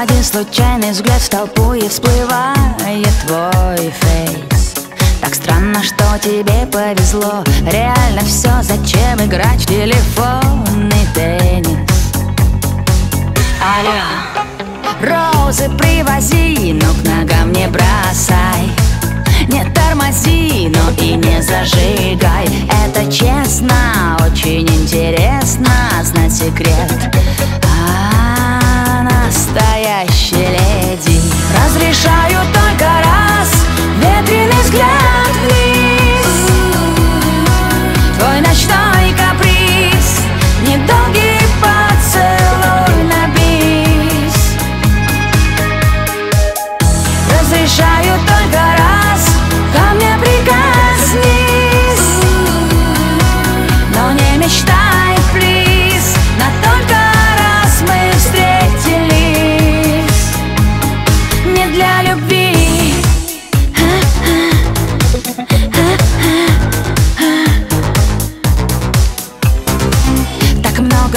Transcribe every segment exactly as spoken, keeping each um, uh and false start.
Один случайный взгляд в толпу и всплывает твой фейс. Так странно, что тебе повезло. Реально все, зачем играть в телефонный теннис? Алло, розы привози, но к ногам не бросай. Не тормози, но и не зажигай. Это честно, очень интересно знать секрет. А-а-а, настоящая леди. Разрешаю только раз ветреный взгляд вниз. Твой ночной каприз, недолгий поцелуй на бис. Разрешаю только раз.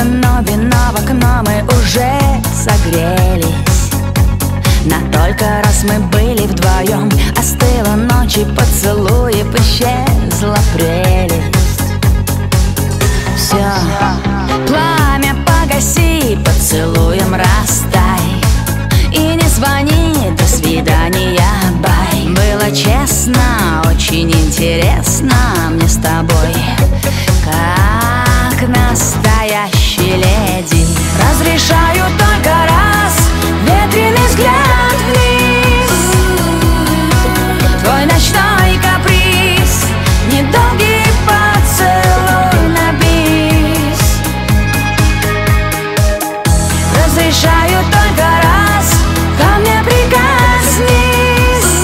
Но вино в окно мы уже согрелись. На только раз мы были вдвоем. Остыла ночь и поцелуев исчезла прелесть. Все, пламя погаси, поцелуем растай. И не звони, до свидания, бай. Было честно, очень интересно мне с тобой. Как настоящей леди. Разрешаю только раз ветреный взгляд вниз. Твой ночной каприз, недолгий поцелуй на бис. Разрешаю только раз ко мне прикоснись,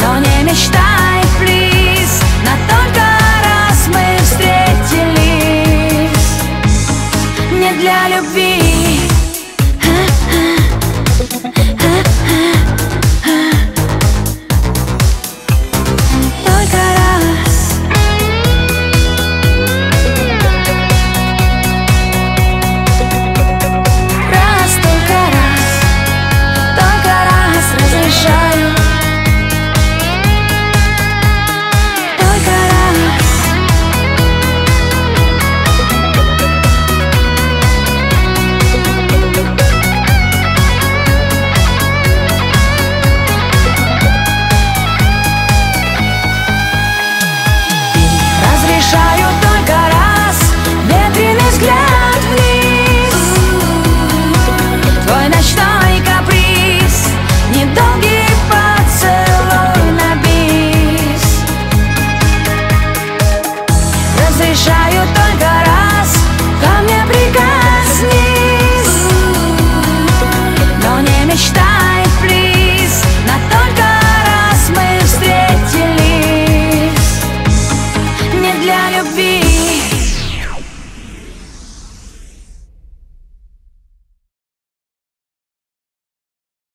но не мечтай, плиз, на только раз мы встретились. Не для любви.